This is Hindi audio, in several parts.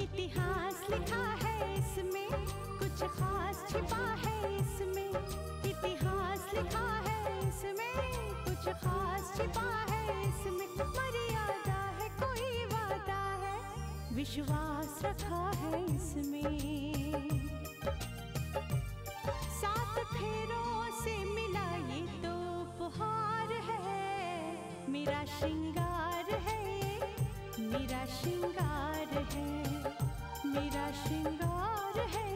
इतिहास लिखा है इसमें, कुछ खास छिपा है इसमें। इतिहास लिखा है इसमें, कुछ खास छिपा है इसमें। मर्यादा है, कोई वादा है, विश्वास रखा है इसमें। सात फेरों से मिला ये तो उपहार है, मेरा श्रृंगार है, मेरा श्रृंगार है, मेरा श्रृंगार है,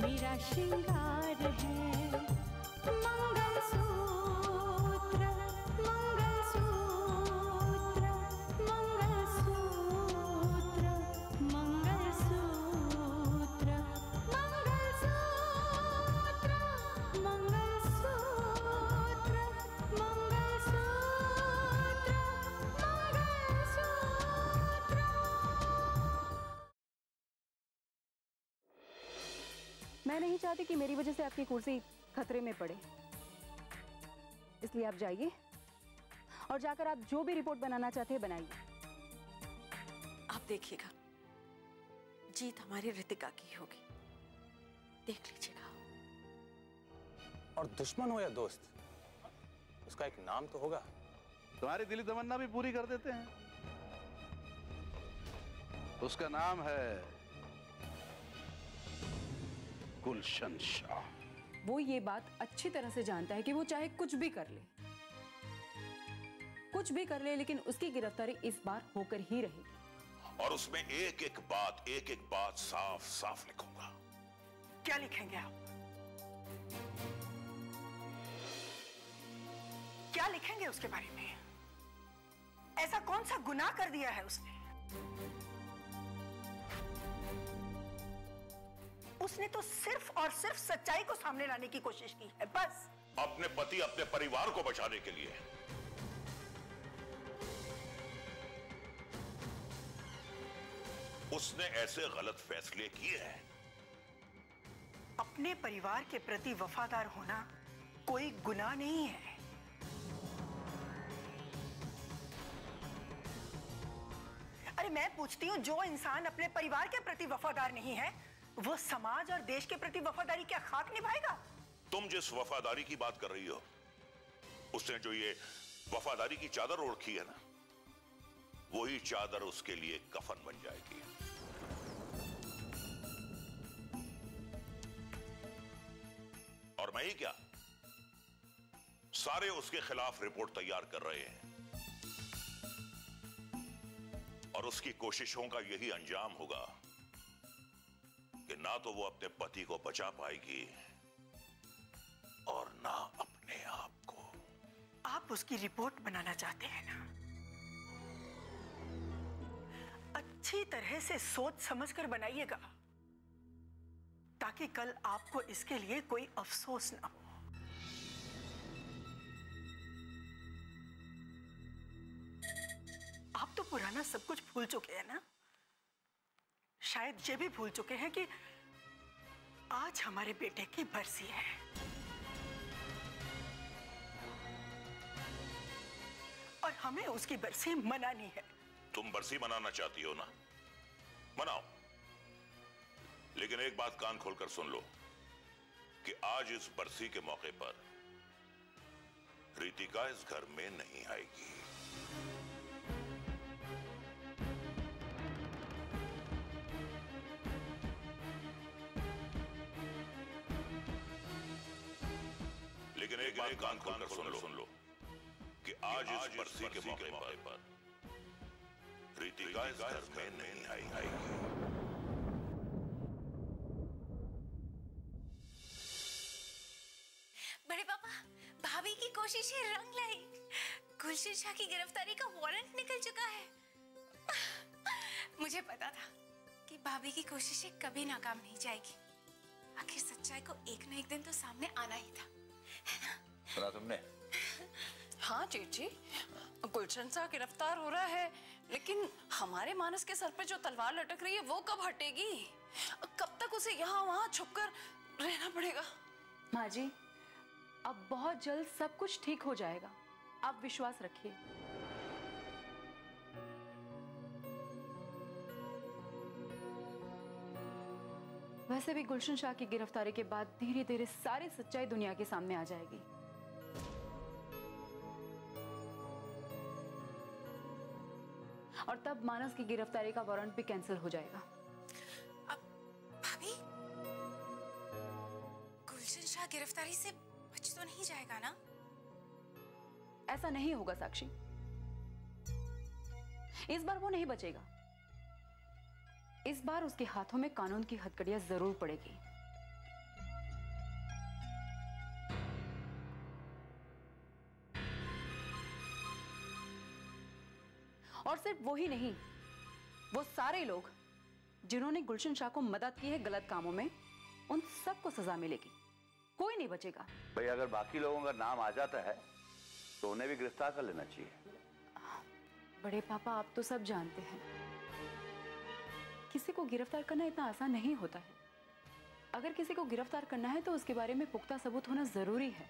मेरा श्रृंगार है। मंगलसूत्र, मंगलसूत्र, मंगलसूत्र, मंगलसूत्र, मंगलसूत्र, मंगलसूत्र, मंगलसूत्र, मंगलसूत्र। मैं नहीं चाहती कि मेरी वजह से आपकी कुर्सी खतरे में पड़े, इसलिए आप जाइए और जाकर आप जो भी रिपोर्ट बनाना चाहते हैं बनाइए। आप देखिएगा, जीत हमारी रितिका की होगी, देख लीजिएगा। और दुश्मन हो या दोस्त, उसका एक नाम तो होगा। तुम्हारी दिली तमन्ना भी पूरी कर देते हैं। उसका नाम है गुलशन शाह। वो ये बात अच्छी तरह से जानता है कि वो चाहे कुछ भी कर ले, कुछ भी कर ले, लेकिन उसकी गिरफ्तारी इस बार होकर ही रहेगी। और उसमें एक एक बात साफ साफ लिखूंगा। क्या लिखेंगे आप? क्या लिखेंगे उसके बारे में? ऐसा कौन सा गुनाह कर दिया है उसने? उसने तो सिर्फ और सिर्फ सच्चाई को सामने लाने की कोशिश की है, बस। अपने पति, अपने परिवार को बचाने के लिए। उसने ऐसे गलत फैसले किए हैं। अपने परिवार के प्रति वफादार होना कोई गुनाह नहीं है। अरे मैं पूछती हूँ, जो इंसान अपने परिवार के प्रति वफादार नहीं है, वो समाज और देश के प्रति वफादारी क्या खाक निभाएगा? तुम जिस वफादारी की बात कर रही हो, उसने जो ये वफादारी की चादर ओढ़ी है ना, वही चादर उसके लिए कफन बन जाएगी। और मैं ही क्या, सारे उसके खिलाफ रिपोर्ट तैयार कर रहे हैं। और उसकी कोशिशों का यही अंजाम होगा कि ना तो वो अपने पति को बचा पाएगी और ना अपने आप को। आप उसकी रिपोर्ट बनाना चाहते हैं ना? अच्छी तरह से सोच समझ कर बनाइएगा, ताकि कल आपको इसके लिए कोई अफसोस ना हो। आप तो पुराना सब कुछ भूल चुके हैं ना? शायद ये भी भूल चुके हैं कि आज हमारे बेटे की बरसी है। और हमें उसकी बरसी मनानी है। तुम बरसी मनाना चाहती हो ना, मनाओ। लेकिन एक बात कान खोलकर सुन लो कि आज इस बरसी के मौके पर रितिका इस घर में नहीं आएगी। लेकिन एक बात कान खोलकर सुन लो कि आज इस बरसी के मौके पर रितिका इस घर में नहीं आएगी। बड़े पापा, भाभी की कोशिशें रंग लाई। गुलशन शाह की गिरफ्तारी का वारंट निकल चुका है। मुझे पता था कि भाभी की कोशिशें कभी नाकाम नहीं जाएगी। आखिर सच्चाई को एक ना एक दिन तो सामने आना ही था, है ना? सुना तुमने? हाँ जेठ जी, गुलशन शाह गिरफ्तार हो रहा है, लेकिन हमारे मानस के सर पर जो तलवार लटक रही है वो कब हटेगी? कब तक उसे यहाँ वहाँ छुपकर रहना पड़ेगा? माँ जी, अब बहुत जल्द सब कुछ ठीक हो जाएगा, आप विश्वास रखिए। वैसे भी गुलशन शाह की गिरफ्तारी के बाद धीरे धीरे सारी सच्चाई दुनिया के सामने आ जाएगी। और तब मानस की गिरफ्तारी का वारंट भी कैंसिल हो जाएगा। अब भाभी, गुलशन शाह गिरफ्तारी से बच तो नहीं जाएगा ना? ऐसा नहीं होगा साक्षी, इस बार वो नहीं बचेगा। इस बार उसके हाथों में कानून की हथकड़ियां जरूर पड़ेगी। और सिर्फ वो ही नहीं, वो सारे लोग जिन्होंने गुलशन शाह को मदद की है गलत कामों में, उन सबको सजा मिलेगी। कोई नहीं बचेगा। भाई अगर बाकी लोगों का नाम आ जाता है तो उन्हें भी गिरफ्तार कर लेना चाहिए। बड़े पापा, आप तो सब जानते हैं, किसी को गिरफ्तार करना इतना आसान नहीं होता है। अगर किसी को गिरफ्तार करना है तो उसके बारे में पुख्ता सबूत होना जरूरी है।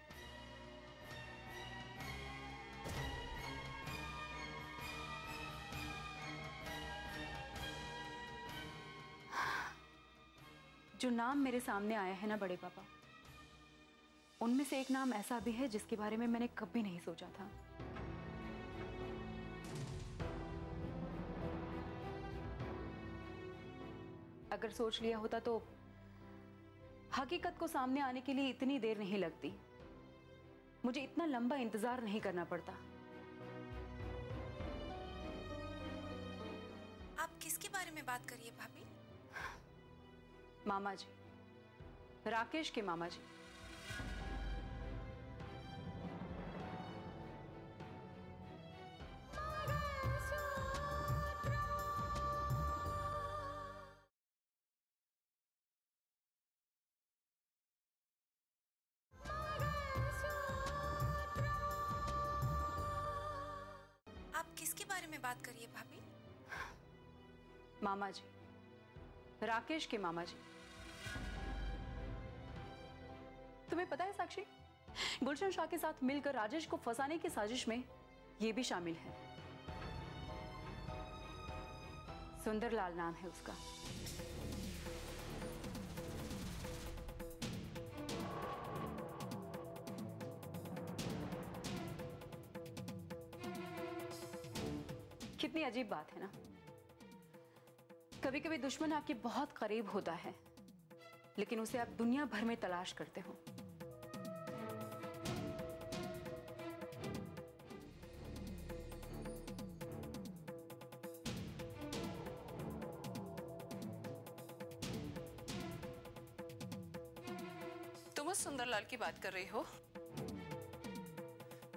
जो नाम मेरे सामने आया है ना बड़े पापा, उनमें से एक नाम ऐसा भी है जिसके बारे में मैंने कभी नहीं सोचा था। अगर सोच लिया होता तो हकीकत को सामने आने के लिए इतनी देर नहीं लगती, मुझे इतना लंबा इंतजार नहीं करना पड़ता। आप किसके बारे में बात करिए भाभी? मामा जी, राकेश के मामा जी। किसके बारे में बात करिए भाभी? मामा जी, राकेश के मामा जी। तुम्हें पता है साक्षी, गुलशन शाह के साथ मिलकर राजेश को फंसाने की साजिश में ये भी शामिल है। सुंदरलाल नाम है उसका। कितनी अजीब बात है ना, कभी कभी दुश्मन आपके बहुत करीब होता है, लेकिन उसे आप दुनिया भर में तलाश करते हो। तुम उस सुंदरलाल की बात कर रही हो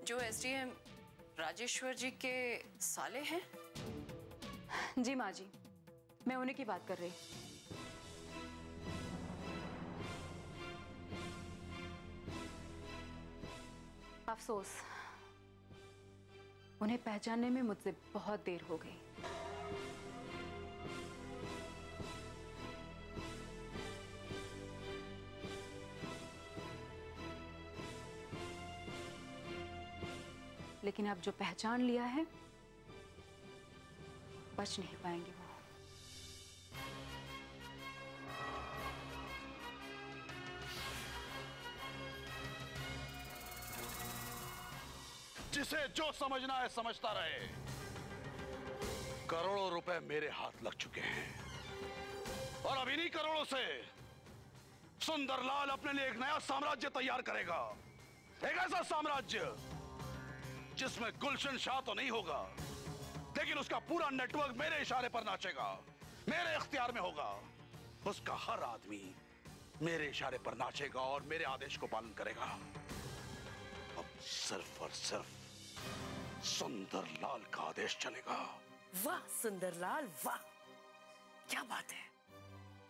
जो एसडीएम राजेश्वर जी के साले हैं? जी माँ जी, मैं उन्हीं की बात कर रही। अफसोस, उन्हें पहचानने में मुझसे बहुत देर हो गई। लेकिन आप जो पहचान लिया है, बच नहीं पाएंगे वो। जिसे जो समझना है समझता रहे। करोड़ों रुपए मेरे हाथ लग चुके हैं और अब इन्हीं करोड़ों से सुंदरलाल अपने लिए एक नया साम्राज्य तैयार करेगा। एक ऐसा साम्राज्य जिसमें गुलशन शाह तो नहीं होगा, लेकिन उसका पूरा नेटवर्क मेरे इशारे पर नाचेगा, मेरे इख्तियार में होगा। उसका हर आदमी मेरे इशारे पर नाचेगा और मेरे आदेश को पालन करेगा। अब सिर्फ और सिर्फ सुंदरलाल का आदेश चलेगा। वाह सुंदरलाल, वाह, क्या बात है!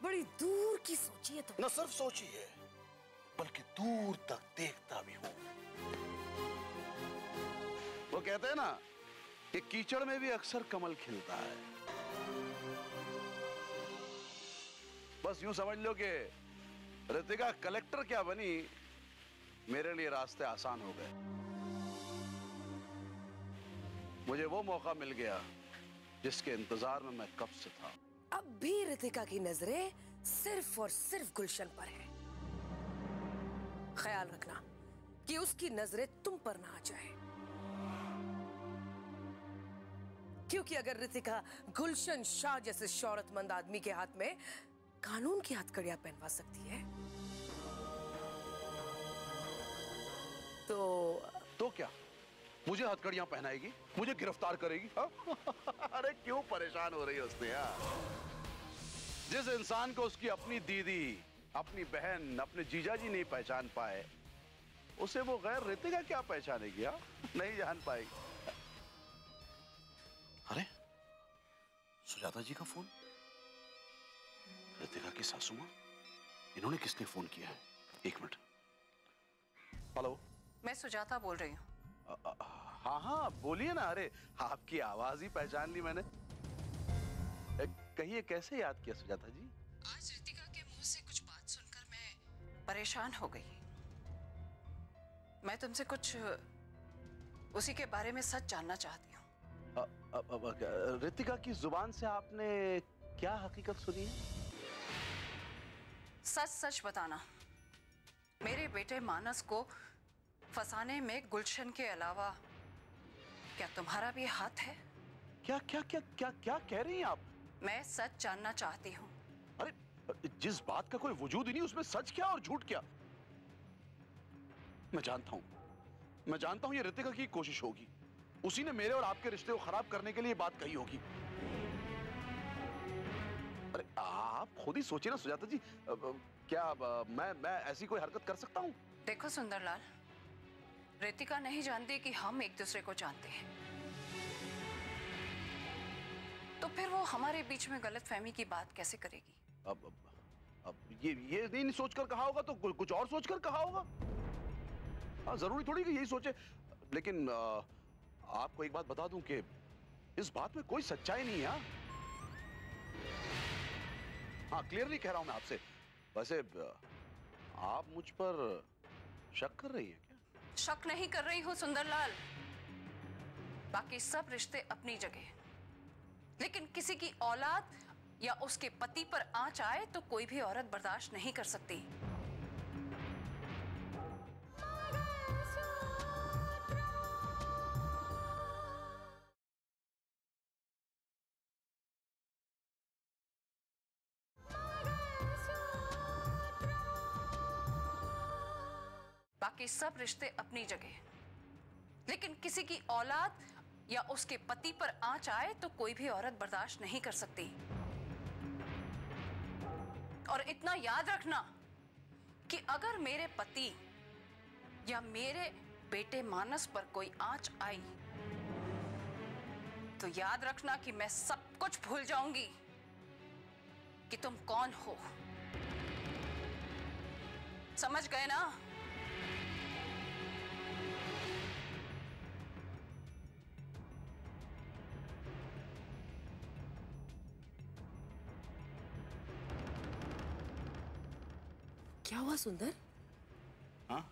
बड़ी दूर की सोची है तुम। न सिर्फ सोची है, बल्कि दूर तक देखता भी हूं। वो कहते हैं ना कि कीचड़ में भी अक्सर कमल खिलता है। बस यूं समझ लो कि रितिका कलेक्टर क्या बनी, मेरे लिए रास्ते आसान हो गए। मुझे वो मौका मिल गया जिसके इंतजार में मैं कब से था। अब भी रितिका की नजरें सिर्फ और सिर्फ गुलशन पर है। ख्याल रखना कि उसकी नजरें तुम पर ना आ जाए, क्योंकि अगर रितिका गुलशन शाह जैसे शौहरतमंद आदमी के हाथ में कानून की हथकड़ियां पहनवा सकती है तो क्या मुझे हथकड़ियां पहनाएगी, मुझे गिरफ्तार करेगी? अरे क्यों परेशान हो रही है उसने यार? जिस इंसान को उसकी अपनी दीदी, अपनी बहन, अपने जीजाजी नहीं पहचान पाए, उसे वो गैर रितिका क्या पहचानेगी? नहीं जान पाएगी। अरे सुजाता जी का फोन, रितिका की सासू मां, इन्होंने किसने फोन किया है? एक मिनट। हेलो, मैं सुजाता बोल रही हूँ। हाँ हाँ बोलिए ना। अरे आपकी आवाज ही पहचान ली मैंने। कहिए कैसे याद किया सुजाता जी? आज रितिका के मुंह से कुछ बात सुनकर मैं परेशान हो गई। मैं तुमसे कुछ उसी के बारे में सच जानना चाहती हूँ। रितिका की जुबान से आपने क्या हकीकत सुनी है? सच सच बताना, मेरे बेटे मानस को फसाने में गुलशन के अलावा क्या तुम्हारा भी हाथ है? क्या क्या क्या क्या क्या कह रही हैं आप? मैं सच जानना चाहती हूँ। अरे जिस बात का कोई वजूद ही नहीं, उसमें सच क्या और झूठ क्या? मैं जानता हूँ ये रितिका की कोशिश होगी, उसी ने मेरे और आपके रिश्ते को खराब करने के लिए बात कही होगी। अरे आप खुद ही सोचिए ना सुजाता जी, क्या मैं ऐसी कोई हरकत कर सकता हूँ? देखो सुंदरलाल, रितिका नहीं जानती कि हम एक दूसरे को जानते हैं, तो फिर वो हमारे बीच में गलतफहमी की बात कैसे करेगी? अब ये नहीं सोचकर कहा होगा तो कुछ और सोचकर कहा होगा। हाँ, जरूरी थोड़ी कि यही सोचे। लेकिन आपको एक बात बता दूं कि इस बात में कोई सच्चाई नहीं है। हाँ, क्लियरली कह रहा हूं मैं आपसे। वैसे आप मुझ पर शक कर रही हैं? शक नहीं कर रही हूं सुंदरलाल, बाकी सब रिश्ते अपनी जगह, लेकिन किसी की औलाद या उसके पति पर आंच आए तो कोई भी औरत बर्दाश्त नहीं कर सकती। बाकी सब रिश्ते अपनी जगह, लेकिन किसी की औलाद या उसके पति पर आंच आए तो कोई भी औरत बर्दाश्त नहीं कर सकती। और इतना याद रखना कि अगर मेरे पति या मेरे बेटे मानस पर कोई आंच आई तो याद रखना कि मैं सब कुछ भूल जाऊंगी कि तुम कौन हो। समझ गए ना? क्या हुआ सुंदर? हाँ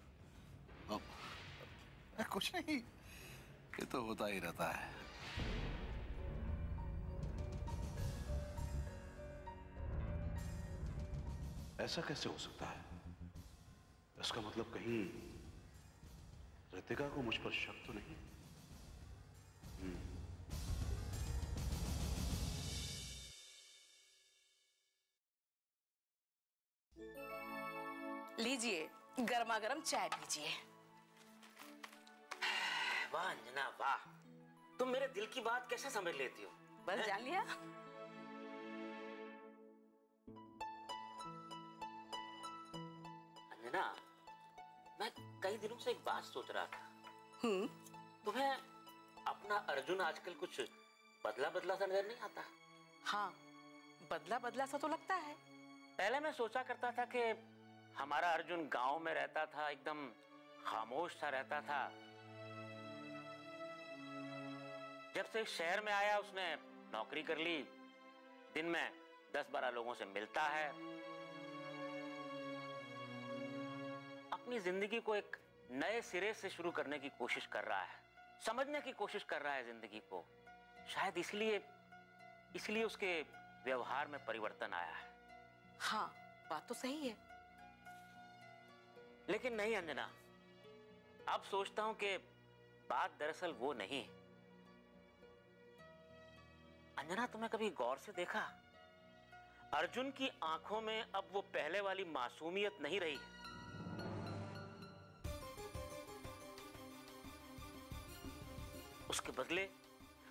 कुछ नहीं, ये तो होता ही रहता है। ऐसा कैसे हो सकता है? इसका मतलब कहीं रितिका को मुझ पर शक तो नहीं? लीजिए गर्मा गर्म चाय पीजिए। वाह अंजना वाह, तुम मेरे दिल की बात कैसे समझ लेती हो? बस जान लिया। अंजना, मैं कई दिनों से एक बात सोच रहा था। तुम्हें अपना अर्जुन आजकल कुछ बदला बदला सा नजर नहीं आता? हाँ, बदला बदला सा तो लगता है। पहले मैं सोचा करता था कि हमारा अर्जुन गांव में रहता था, एकदम खामोश सा रहता था। जब से शहर में आया उसने नौकरी कर ली, दिन में 10-12 लोगों से मिलता है, अपनी जिंदगी को एक नए सिरे से शुरू करने की कोशिश कर रहा है, समझने की कोशिश कर रहा है जिंदगी को। शायद इसलिए उसके व्यवहार में परिवर्तन आया है। हाँ बात तो सही है, लेकिन नहीं अंजना, अब सोचता हूं कि बात दरअसल वो नहीं है। अंजना, तुम्हें कभी गौर से देखा? अर्जुन की आंखों में अब वो पहले वाली मासूमियत नहीं रही है। उसके बदले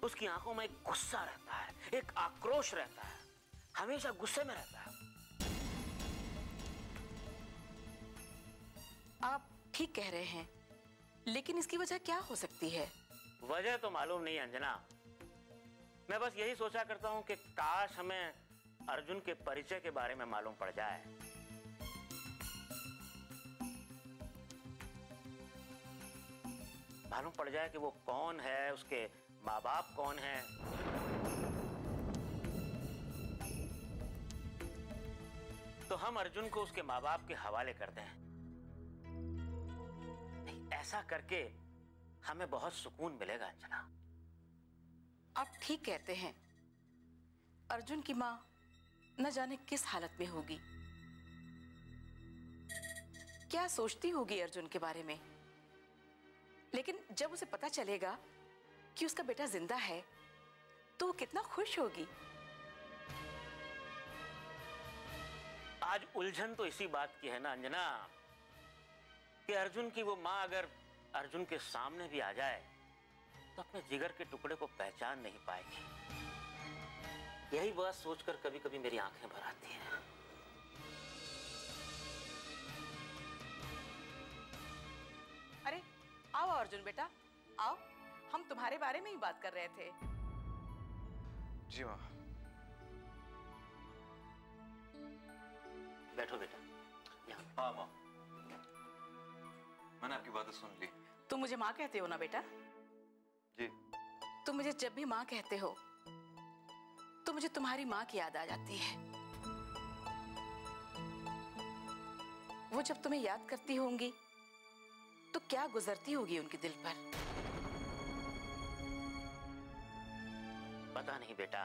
उसकी आंखों में एक गुस्सा रहता है, एक आक्रोश रहता है, हमेशा गुस्से में रहता है। आप ठीक कह रहे हैं, लेकिन इसकी वजह क्या हो सकती है? वजह तो मालूम नहीं अंजना, मैं बस यही सोचा करता हूं कि काश हमें अर्जुन के परिचय के बारे में मालूम पड़ जाए। मालूम पड़ जाए कि वो कौन है, उसके माँ बाप कौन है, तो हम अर्जुन को उसके माँ बाप के हवाले करते हैं। ऐसा करके हमें बहुत सुकून मिलेगा अंजना। आप ठीक कहते हैं, अर्जुन की माँ न जाने किस हालत में होगी, क्या सोचती होगी अर्जुन के बारे में। लेकिन जब उसे पता चलेगा कि उसका बेटा जिंदा है तो वो कितना खुश होगी। आज उलझन तो इसी बात की है ना अंजना, कि अर्जुन की वो माँ अगर अर्जुन के सामने भी आ जाए तो अपने जिगर के टुकड़े को पहचान नहीं पाएगी। यही बात सोचकर कभी कभी मेरी आंखें भर आती हैं। अरे आओ अर्जुन बेटा, आओ, हम तुम्हारे बारे में ही बात कर रहे थे। जी माँ। बैठो बेटा। हाँ माँ, मैंने आपकी बातें सुन ली। तुम मुझे माँ कहते हो ना बेटा? जी। तुम मुझे जब भी माँ कहते हो तो मुझे तुम्हारी माँ की याद आ जाती है। वो जब तुम्हें याद करती होंगी तो क्या गुजरती होगी उनके दिल पर? पता नहीं बेटा,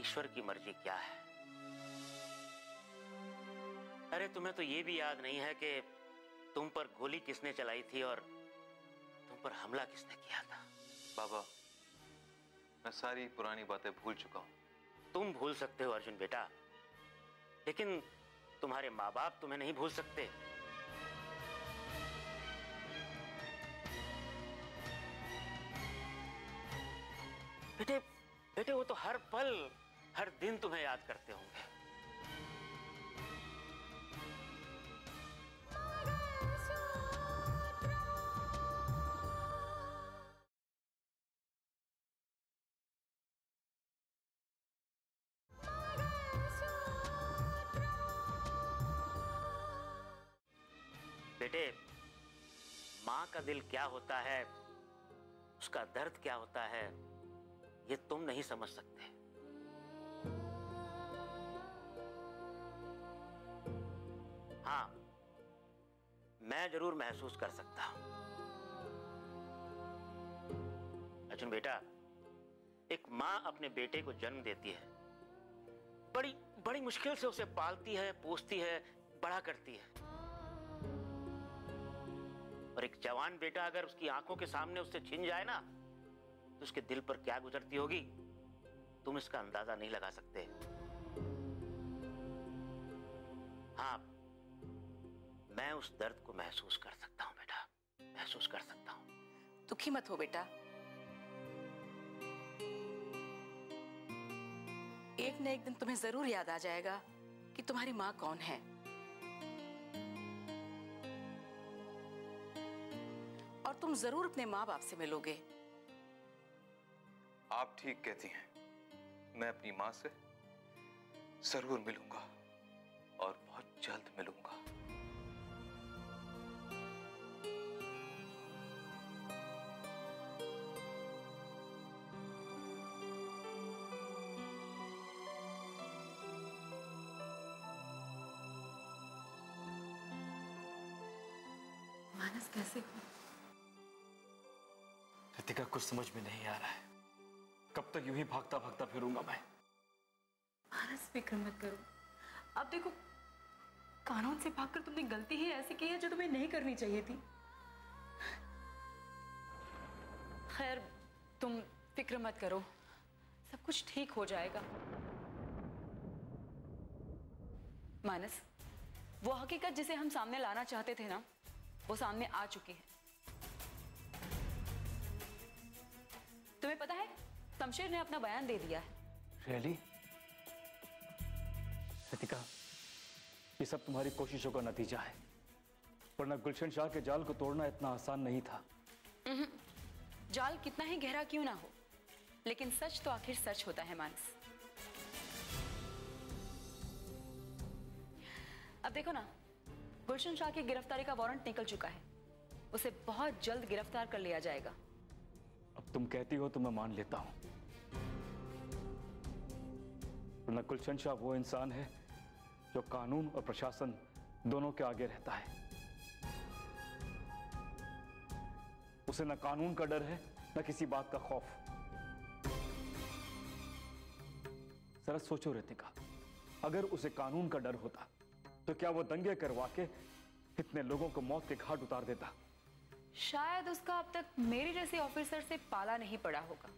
ईश्वर की मर्जी क्या है। अरे तुम्हें तो ये भी याद नहीं है कि तुम पर गोली किसने चलाई थी और तुम पर हमला किसने किया था। बाबा, मैं सारी पुरानी बातें भूल चुका हूं। तुम भूल सकते हो अर्जुन बेटा, लेकिन तुम्हारे माँ बाप तुम्हें नहीं भूल सकते। बेटे बेटे, वो तो हर पल हर दिन तुम्हें याद करते होंगे। बेटे, माँ का दिल क्या होता है, उसका दर्द क्या होता है, ये तुम नहीं समझ सकते। हाँ, मैं जरूर महसूस कर सकता हूं। अर्जुन बेटा, एक माँ अपने बेटे को जन्म देती है, बड़ी बड़ी मुश्किल से उसे पालती है, पोसती है, बड़ा करती है। और एक जवान बेटा अगर उसकी आंखों के सामने उससे छिन जाए ना, तो उसके दिल पर क्या गुजरती होगी तुम इसका अंदाजा नहीं लगा सकते। हाँ, मैं उस दर्द को महसूस कर सकता हूं बेटा, महसूस कर सकता हूं। दुखी मत हो बेटा, एक ना एक दिन तुम्हें जरूर याद आ जाएगा कि तुम्हारी माँ कौन है। और तुम जरूर अपने माँ बाप से मिलोगे। आप ठीक कहती हैं, मैं अपनी माँ से जरूर मिलूंगा और बहुत जल्द मिलूंगा। मानस, कैसे हो? ऋतिका, कुछ समझ में नहीं आ रहा है। कब तक यूं ही भागता भागता फिरूंगा मैं? मानस, फिक्र मत करो, अब देखो, कानून से भागकर तुमने गलती ही ऐसी की है जो तुम्हें नहीं करनी चाहिए थी। खैर, तुम फिक्र मत करो, सब कुछ ठीक हो जाएगा। मानस, वो हकीकत जिसे हम सामने लाना चाहते थे ना, वो सामने आ चुकी है। तुम्हें पता है, तमशीर ने अपना बयान दे दिया है। Really? रितिका, ये सब तुम्हारी कोशिशों का नतीजा है, वरना गुलशन शाह के जाल को तोड़ना इतना आसान नहीं था। जाल कितना ही गहरा क्यों ना हो, लेकिन सच तो आखिर सच होता है मानस। अब देखो ना, गुलशन शाह की गिरफ्तारी का वारंट निकल चुका है, उसे बहुत जल्द गिरफ्तार कर लिया जाएगा। अब तुम कहती हो तो मैं मान लेता हूं, वरना गुलशन शाह वो इंसान है जो कानून और प्रशासन दोनों के आगे रहता है। उसे न कानून का डर है न किसी बात का खौफ। जरा सोचो रितिका, अगर उसे कानून का डर होता तो क्या वो दंगे करवा के इतने लोगों को मौत के घाट उतार देता? शायद उसका अब तक मेरे जैसे ऑफिसर से पाला नहीं पड़ा होगा,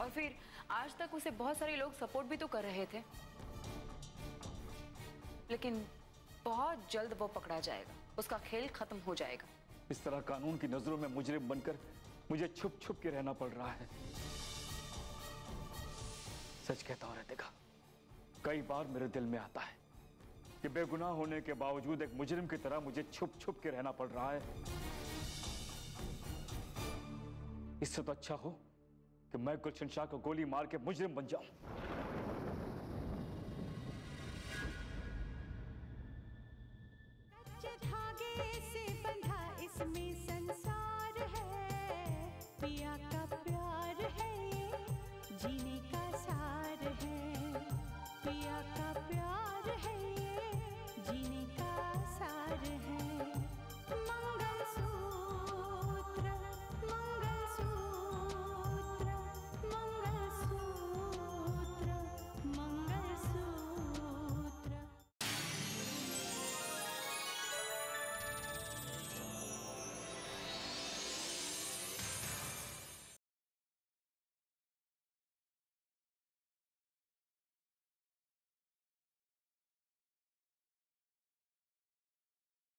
और फिर आज तक उसे बहुत सारे लोग सपोर्ट भी तो कर रहे थे। लेकिन बहुत जल्द वो पकड़ा जाएगा, उसका खेल खत्म हो जाएगा। इस तरह कानून की नजरों में मुजरिम बनकर मुझे छुप छुप के रहना पड़ रहा है। सच कहता हूं रितिका, कई बार मेरे दिल में आता है कि बेगुनाह होने के बावजूद एक मुजरिम की तरह मुझे छुप छुप के रहना पड़ रहा है। इससे तो अच्छा हो कि मैं गुलशन शाह को गोली मार के मुजरिम बन जाऊं।